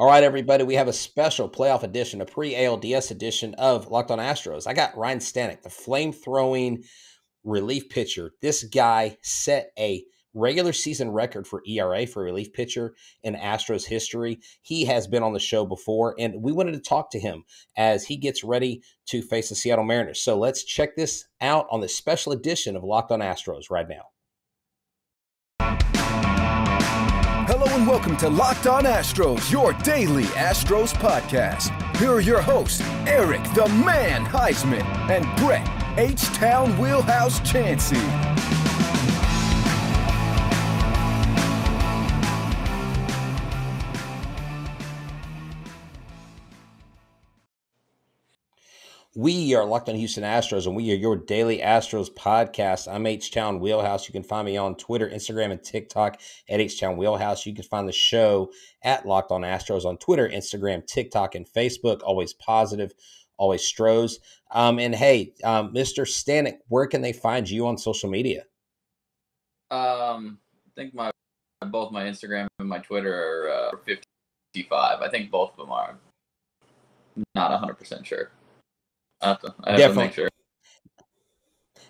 All right, everybody, we have a special playoff edition, a pre-ALDS edition of Locked on Astros. I got Ryne Stanek, the flame-throwing relief pitcher. This guy set a regular season record for ERA for a relief pitcher in Astros history. He has been on the show before, and we wanted to talk to him as he gets ready to face the Seattle Mariners. So let's check this out on this special edition of Locked on Astros right now. Hello and welcome to Locked on Astros, your daily Astros podcast. Here are your hosts, Eric the Man Heisman and Brett H-Town Wheelhouse Chansey. We are Locked on Houston Astros, and we are your daily Astros podcast. I'm H-Town Wheelhouse. You can find me on Twitter, Instagram, and TikTok at H-Town Wheelhouse. You can find the show at Locked on Astros on Twitter, Instagram, TikTok, and Facebook. Always positive, always Stros. And hey, Mr. Stanek, where can they find you on social media? I think both my Instagram and my Twitter are 55. I think both of them are. I'm not 100% sure. I have to make sure.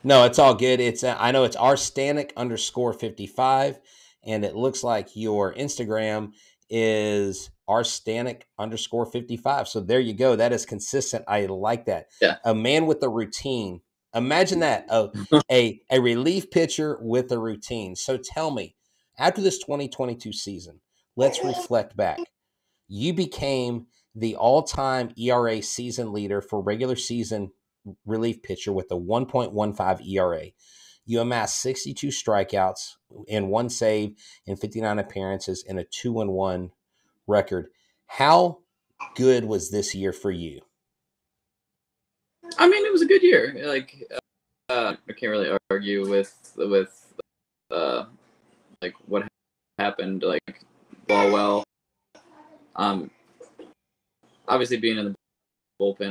No, it's all good. It's I know it's rstanek_55, and it looks like your Instagram is rstanek_55. So there you go. That is consistent. I like that. Yeah. A man with a routine. Imagine that. A relief pitcher with a routine. So tell me, after this 2022 season, let's reflect back. You became the all-time ERA season leader for regular season relief pitcher with a 1.15 ERA. You amassed 62 strikeouts and one save in 59 appearances and a 2-1 record. How good was this year for you? I mean, it was a good year. Like I can't really argue with like what happened. Like well. Obviously, being in the bullpen,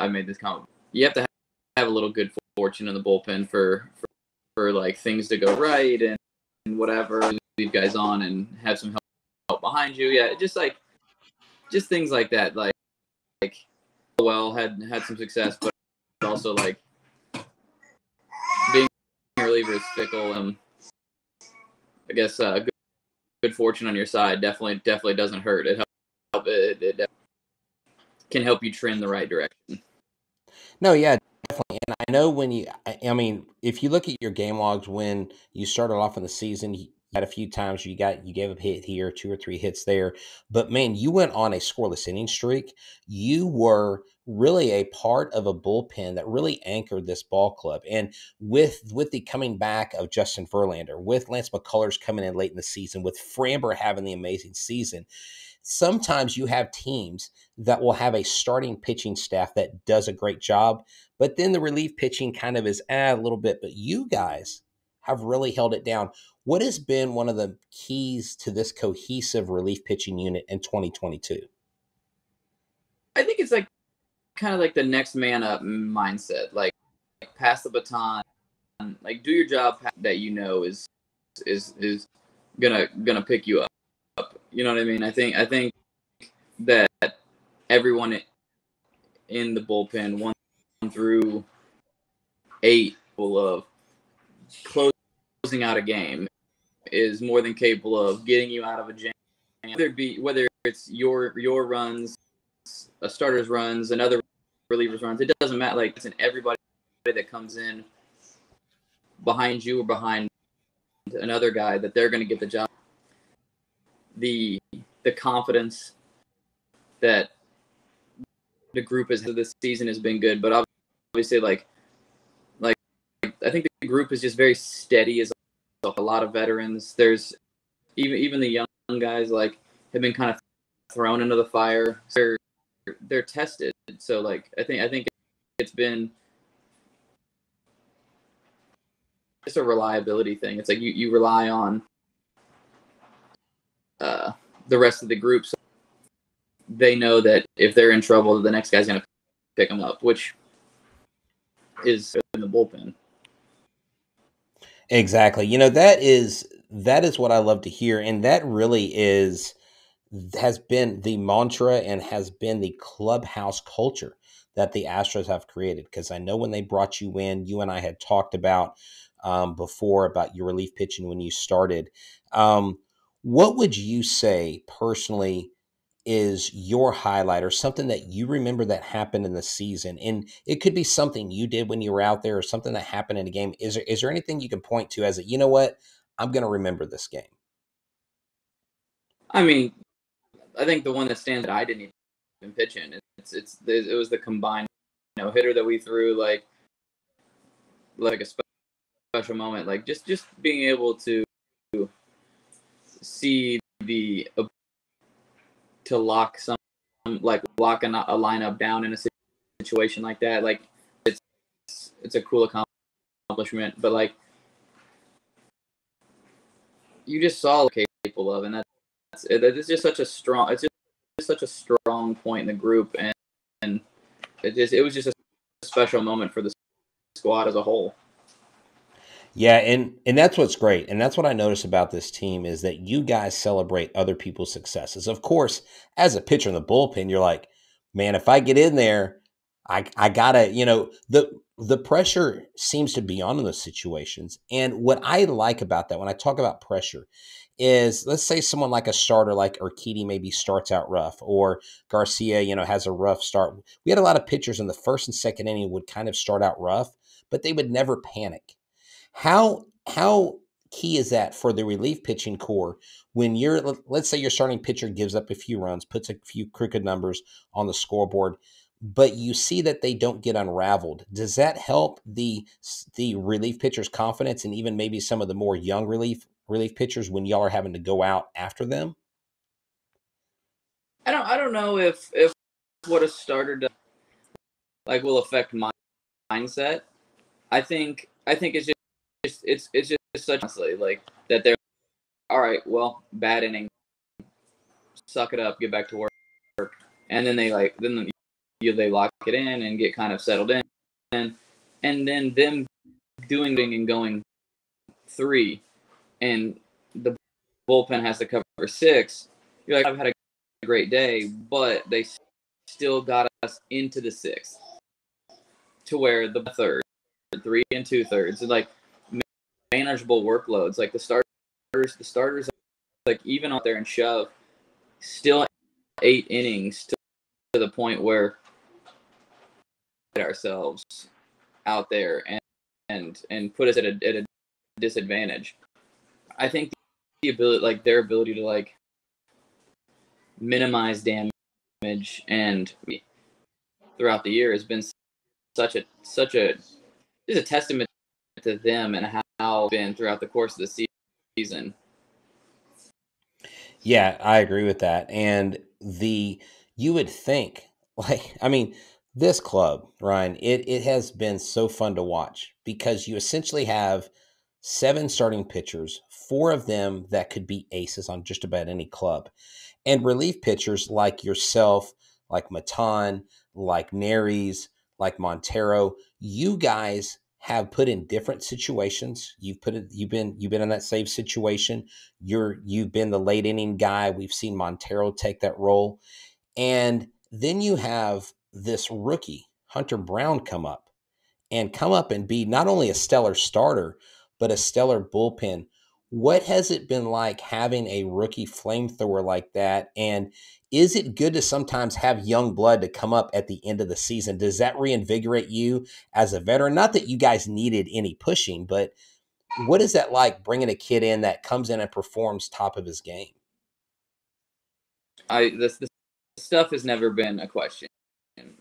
I've made this comment. You have to have a little good fortune in the bullpen for like things to go right and whatever. And leave guys on and have some help behind you. Yeah, just things like that. Like well, had some success, but also like being a reliever is fickle. I guess good fortune on your side definitely doesn't hurt. It can help you trend the right direction. No, yeah, definitely. And I know when you, I mean, if you look at your game logs, when you started off in the season, you had a few times you gave up a hit here, 2 or 3 hits there, but man, you went on a scoreless inning streak. You were really a part of a bullpen that really anchored this ball club. And with the coming back of Justin Verlander, with Lance McCullers coming in late in the season, with Framber having the amazing season, sometimes you have teams that will have a starting pitching staff that does a great job, but then the relief pitching kind of is a little bit, but you guys have really held it down. What has been one of the keys to this cohesive relief pitching unit in 2022? I think it's like kind of like the next man up mindset, like pass the baton, like do your job that you know is gonna pick you up. You know what I mean? I think that everyone in the bullpen, 1 through 8, of closing out a game is more than capable of getting you out of a jam. Whether it's your runs, a starter's runs, another reliever's runs, it doesn't matter. Like it's in everybody that comes in behind you or behind another guy that they're going to get the job. The confidence that the group has this season has been good, but obviously like I think the group is just very steady as a lot of veterans. There's even the young guys like have been kind of thrown into the fire. They're tested. So like I think it's been just a reliability thing. It's like you rely on the rest of the group, so they know that if they're in trouble, the next guy's going to pick them up, which is in the bullpen. Exactly. You know, that is what I love to hear, and that really is has been the mantra and has been the clubhouse culture that the Astros have created. Because I know when they brought you in, you and I had talked about before about your relief pitching when you started. What would you say personally is your highlight or something that you remember that happened in the season? And it could be something you did when you were out there or something that happened in a game. Is there anything you can point to as a, you know what, I'm going to remember this game? I mean, I think the one that stands out, I didn't even pitch in. It was the combined no-hitter that we threw, like a special moment. Like just being able to see the to lock some, like locking a lineup down in a situation like that. Like it's a cool accomplishment, but like you just saw what they're capable of, and it's just such a strong. It's just such a strong point in the group, and it was just a special moment for the squad as a whole. Yeah, and that's what's great, and that's what I notice about this team is that you guys celebrate other people's successes. Of course, as a pitcher in the bullpen, you're like, man, if I get in there, I gotta, the pressure seems to be on in those situations. And what I like about that when I talk about pressure is, let's say someone like a starter like Urquidy maybe starts out rough, or Garcia, has a rough start. We had a lot of pitchers in the first and second inning would kind of start out rough, but they would never panic. How key is that for the relief pitching core when let's say your starting pitcher gives up a few runs, puts a few crooked numbers on the scoreboard, but you see that they don't get unraveled? Does that help the relief pitcher's confidence and even maybe some of the more young relief pitchers when y'all are having to go out after them? I don't know if what a starter does like will affect my mindset. I think it's just such honestly like that they're all right. Well, bad inning, suck it up, get back to work, and then they lock it in and get kind of settled in, and then them doing and going three. And the bullpen has to cover six. You're like, I've had a great day, but they still got us into the sixth to where the third, 3 2/3, and like manageable workloads. Like the starters, like even out there and shove, still 8 innings to the point where we get ourselves out there and put us at a disadvantage. I think the ability, like their ability to like minimize damage, and throughout the year has been such a testament to them and how it's been throughout the course of the season. Yeah, I agree with that. And you would think this club, Ryne, it has been so fun to watch because you essentially have 7 starting pitchers, 4 of them that could be aces on just about any club, and relief pitchers like yourself, like Maton, like Neres, like Montero. You guys have put in different situations. You've been in that save situation. You've been the late inning guy. We've seen Montero take that role, and then you have this rookie Hunter Brown come up and be not only a stellar starter, but a stellar bullpen. What has it been like having a rookie flamethrower like that? And is it good to sometimes have young blood to come up at the end of the season? Does that reinvigorate you as a veteran? Not that you guys needed any pushing, but what is that like bringing a kid in that comes in and performs top of his game? This stuff has never been a question.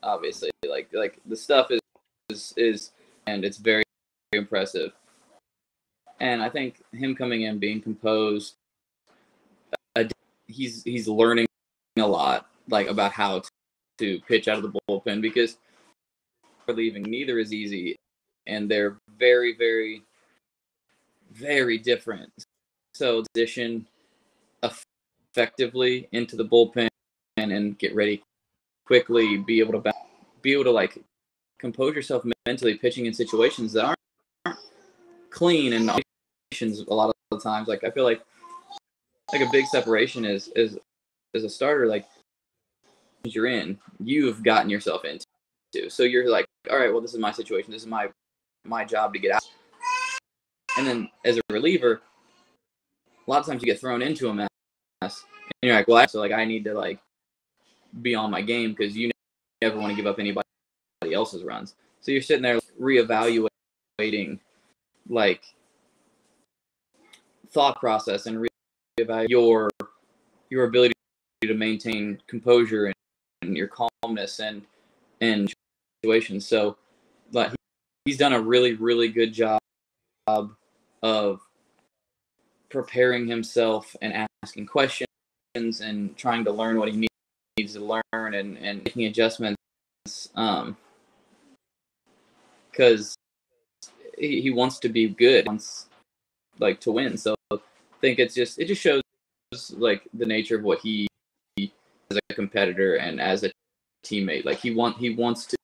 Obviously, like the stuff is and it's very, very impressive. And I think him coming in, being composed, he's learning a lot, like about how to pitch out of the bullpen, because relieving neither is easy, and they're very, very, very different. So transition effectively into the bullpen and get ready quickly, be able to like compose yourself mentally, pitching in situations that aren't clean and a lot of the times. Like I feel like a big separation is as a starter, like, you're in, you've gotten yourself into. So you're like, all right, well, this is my situation. This is my job to get out. And then as a reliever, a lot of times you get thrown into a mess, and you're like, well, so like I need to like be on my game because you never want to give up anybody else's runs. So you're sitting there reevaluating like thought process and reevaluating your ability to maintain composure and your calmness and situations. So like he's done a really, really good job of preparing himself and asking questions and trying to learn what he needs to learn and making adjustments. Because he wants to be good, wants like to win. So I think it just shows like the nature of what he as a competitor and as a teammate. Like he wants to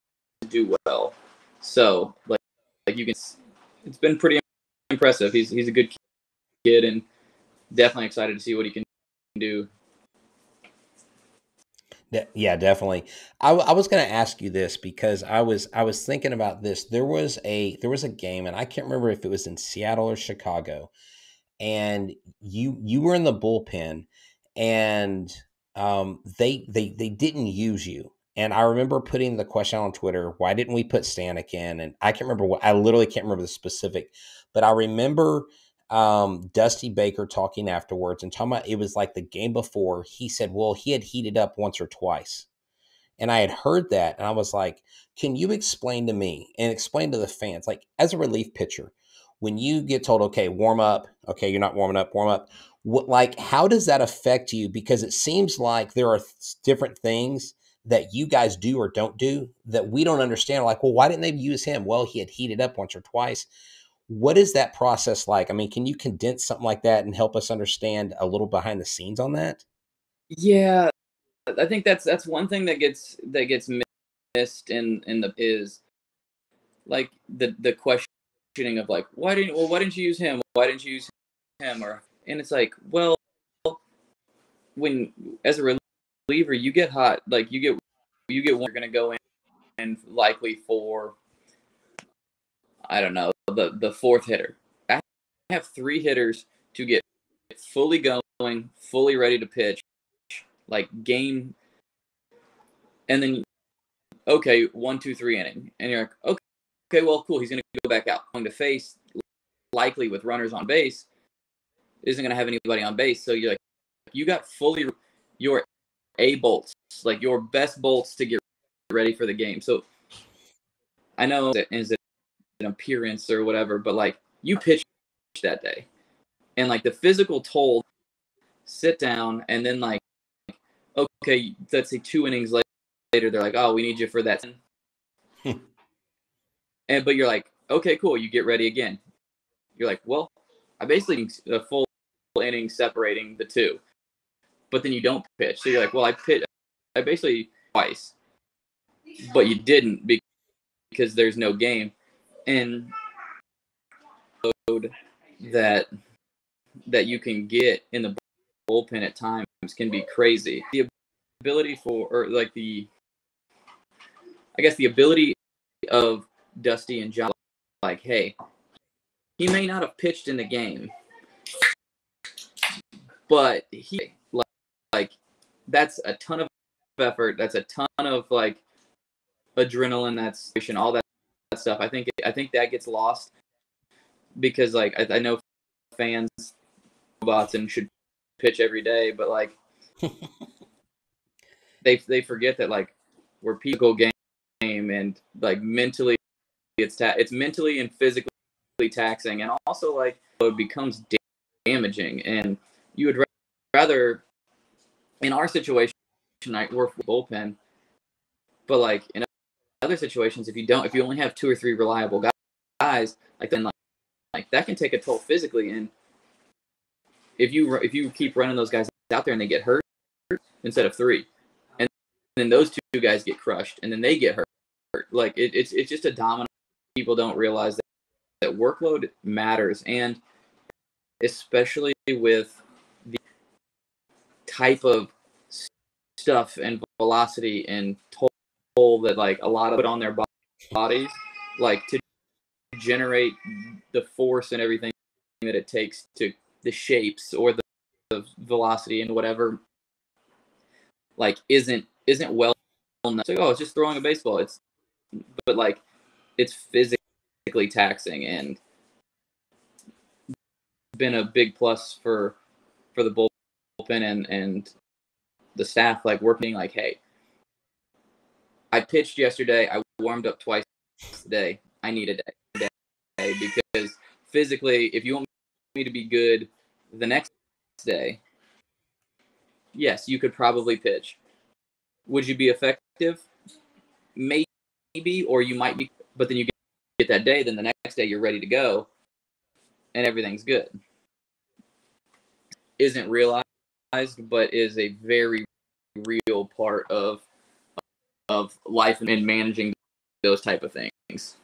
do well. So like you can, it's been pretty impressive. He's a good kid and definitely excited to see what he can do. Yeah, definitely. I was going to ask you this because I was thinking about this. There was a game, and I can't remember if it was in Seattle or Chicago, and you were in the bullpen, and they didn't use you. And I remember putting the question on Twitter, why didn't we put Stanek in? And I can't remember what, I literally can't remember the specific, but I remember Dusty Baker talking afterwards and talking about it was like the game before. He said, well, he had heated up once or twice. And I had heard that. And I was like, can you explain to me and explain to the fans, like as a relief pitcher, when you get told, okay, warm up, okay, you're not warming up, warm up. What, like, how does that affect you? Because it seems like there are different things that you guys do or don't do that we don't understand. Like, well, why didn't they use him? Well, he had heated up once or twice. What is that process like? I mean, can you condense something like that and help us understand a little behind the scenes on that? Yeah, I think that's one thing that gets missed is like the questioning of like, why didn't you use him? Why didn't you use him? And it's like, well, when as a reliever you get hot, like you get one, you're gonna go in and likely for, I don't know, the fourth hitter. I have three hitters to get fully going, fully ready to pitch, like game. And then, okay, 1, 2, 3 inning. And you're like, okay, well, cool. He's going to go back out. Going to face, likely with runners on base, isn't going to have anybody on base. So you're like, you got fully your A bolts, like your best bolts to get ready for the game. So I know it's an appearance or whatever, but like you pitched that day, and like the physical toll, sit down, and then like, okay, let's say 2 innings later, they're like, oh, we need you for that. But you're like, okay, cool. You get ready again. You're like, well, I basically a full inning separating the two, but then you don't pitch. So you're like, well, I basically twice, but you didn't because there's no game. And that you can get in the bullpen at times can be crazy. The ability the ability of Dusty and John, like, hey, he may not have pitched in the game, but he like that's a ton of effort. That's a ton of like adrenaline. That's all that stuff. I think that gets lost because like I know fans robots and should pitch every day, but like they forget that like we're people game and like mentally it's mentally and physically taxing, and also like it becomes damaging. And you would rather in our situation tonight we're bullpen, but like in other situations, if you only have 2 or 3 reliable guys, like then like that can take a toll physically. And if you keep running those guys out there and they get hurt instead of 3, and then those 2 guys get crushed and then they get hurt, like it's just a domino. People don't realize that workload matters, and especially with the type of stuff and velocity and toll that like a lot of it on their bodies, like to generate the force and everything that it takes to the shapes or the velocity and whatever, like isn't well known. It's like, oh, it's just throwing a baseball. But like it's physically taxing, and been a big plus for the bullpen and the staff, like working like, hey, I pitched yesterday, I warmed up twice today. I need a day today, because physically, if you want me to be good the next day, yes, you could probably pitch. Would you be effective? Maybe, or you might be, but then you get that day, then the next day you're ready to go and everything's good. Isn't realized, but is a very real part of life and managing those type of things.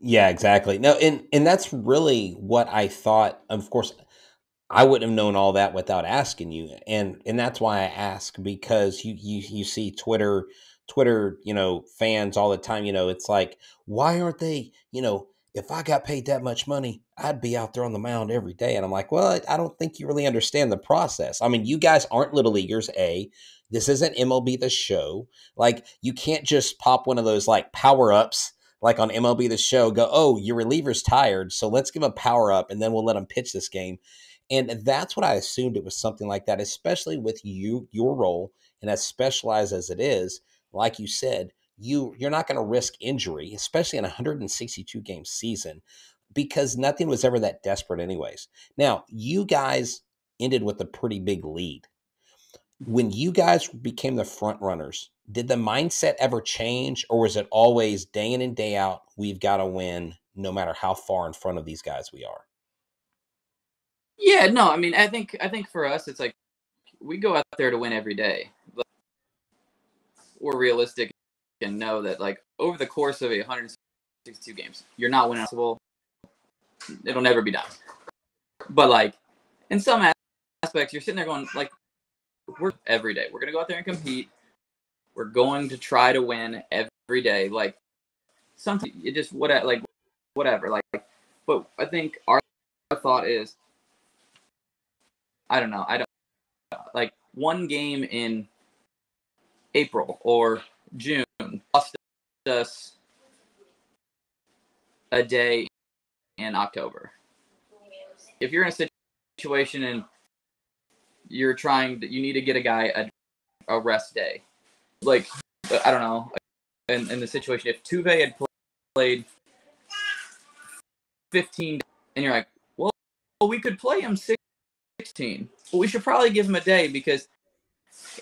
Yeah, exactly. No, and that's really what I thought. Of course, I wouldn't have known all that without asking you, and that's why I ask, because you see Twitter, you know, fans all the time. You know, it's like, why aren't they? You know, if I got paid that much money, I'd be out there on the mound every day. And I'm like, well, I don't think you really understand the process. I mean, you guys aren't little leaguers, A. This isn't MLB The Show. Like, you can't just pop one of those, like, power-ups, like on MLB The Show, go, oh, your reliever's tired, so let's give him a power-up, and then we'll let him pitch this game. And that's what I assumed it was something like that, especially with your role, and as specialized as it is, like you said, you're not going to risk injury, especially in a 162-game season, because nothing was ever that desperate anyways. Now, you guys ended with a pretty big lead. When you guys became the front runners, did the mindset ever change, or was it always day in and day out, we've got to win no matter how far in front of these guys we are? Yeah, no, I mean, I think for us, it's like we go out there to win every day. But we're realistic and know that, like, over the course of 162 games, you're not winning. It'll never be done. But, like, in some aspects, you're sitting there going, like, we're every day. We're going to go out there and compete. We're going to try to win every day. Like, sometimes it just, like, whatever. Like, but I think our thought is, I don't know. I don't, like, one game in April or June cost us a day in October. If you're in a situation and you're trying to, you need to get a guy a rest day, like, I don't know, in the situation, if Tuve had played 15 and you're like, well, we could play him 16, but we should probably give him a day because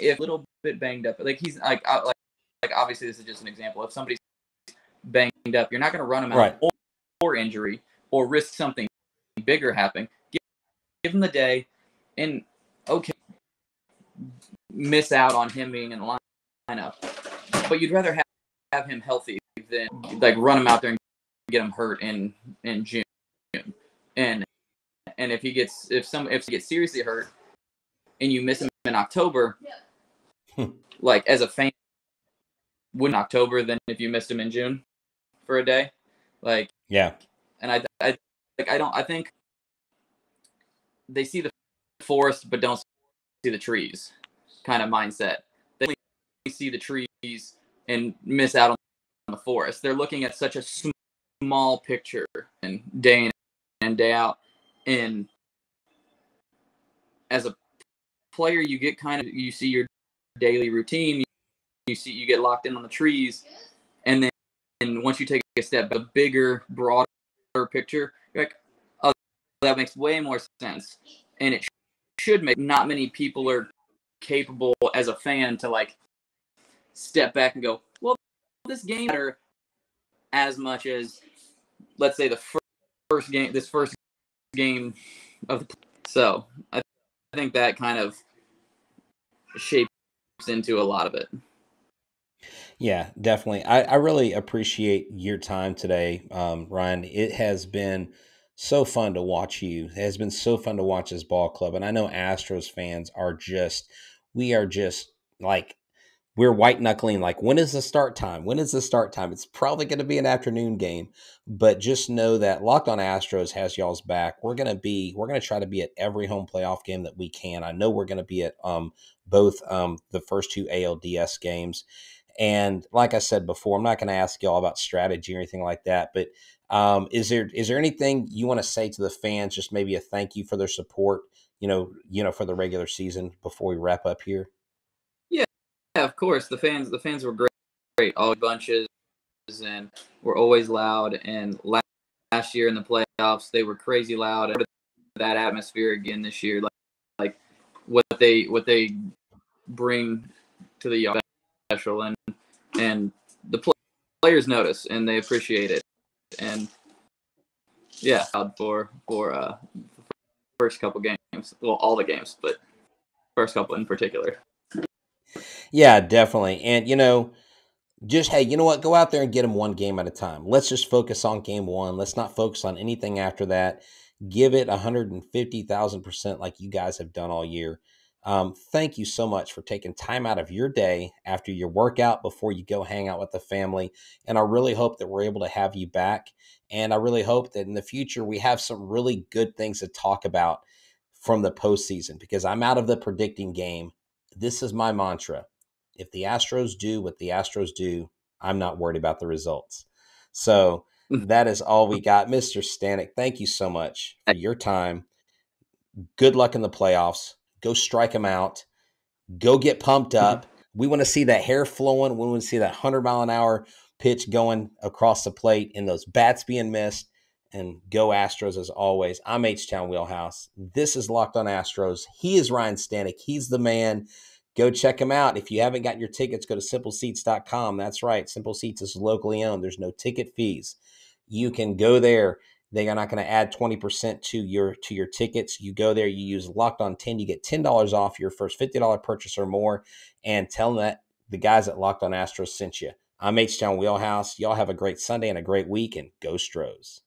if a little bit banged up, like he's like obviously this is just an example. If somebody's banged up, you're not going to run him out, right, or injury, or risk something bigger happening. Give him the day, and okay, miss out on him being in the lineup. But you'd rather have him healthy than like run him out there and get him hurt in June. And if he gets if he gets seriously hurt, and you miss him in October, like as a fan, win October than if you missed him in June for a day, like yeah. And I like I think they see the forest but don't see the trees kind of mindset. They only see the trees and miss out on the forest. They're looking at such a small picture and day in and day out. And as a player, you get kind of, you see your daily routine, you get locked in on the trees, and then once you take a step, a bigger, broader picture, you're like, oh, that makes way more sense, and it should make. Not many people are capable as a fan to like step back and go, well, this game matter as much as, let's say, the first game, this first game of the play. So I think that kind of shapes into a lot of it. Yeah, definitely. I really appreciate your time today, Ryne. It has been so fun to watch you. It has been so fun to watch this ball club. And I know Astros fans are just, we are just Like, we're white knuckling. Like, when is the start time? When is the start time? It's probably going to be an afternoon game, but just know that Locked on Astros has y'all's back. We're going to try to be at every home playoff game that we can. I know we're going to be at both the first two ALDS games. And like I said before, I'm not going to ask y'all about strategy or anything like that, but is there anything you want to say to the fans? Just maybe a thank you for their support, you know, for the regular season before we wrap up here. Yeah, of course. The fans were great, all bunches, and were always loud. And last year in the playoffs, they were crazy loud. And that atmosphere again this year, like what they bring to the yard. Special, and the players notice and they appreciate it, and yeah, for the first couple games, well, all the games, but first couple in particular. Yeah, definitely. And just, hey, you know what, go out there and get them one game at a time. Let's just focus on game one. Let's not focus on anything after that. Give it 150,000% like you guys have done all year. Thank you so much for taking time out of your day after your workout before you go hang out with the family. And I really hope that we're able to have you back. And I really hope that in the future we have some really good things to talk about from the postseason, because I'm out of the predicting game. This is my mantra. If the Astros do what the Astros do, I'm not worried about the results. So that is all we got. Mr. Stanek, thank you so much for your time. Good luck in the playoffs. Go strike them out. Go get pumped up. We want to see that hair flowing. We want to see that 100-mile-an-hour pitch going across the plate and those bats being missed. And go Astros as always. I'm H-Town Wheelhouse. This is Locked on Astros. He is Ryne Stanek. He's the man. Go check him out. If you haven't gotten your tickets, go to simpleseats.com. That's right. Simple Seats is locally owned. There's no ticket fees. You can go there. They are not going to add 20% to your tickets. You go there, you use Locked on 10, you get $10 off your first $50 purchase or more, and tell them that the guys at Locked on Astros sent you. I'm H-Town Wheelhouse. Y'all have a great Sunday and a great week, and go Stros.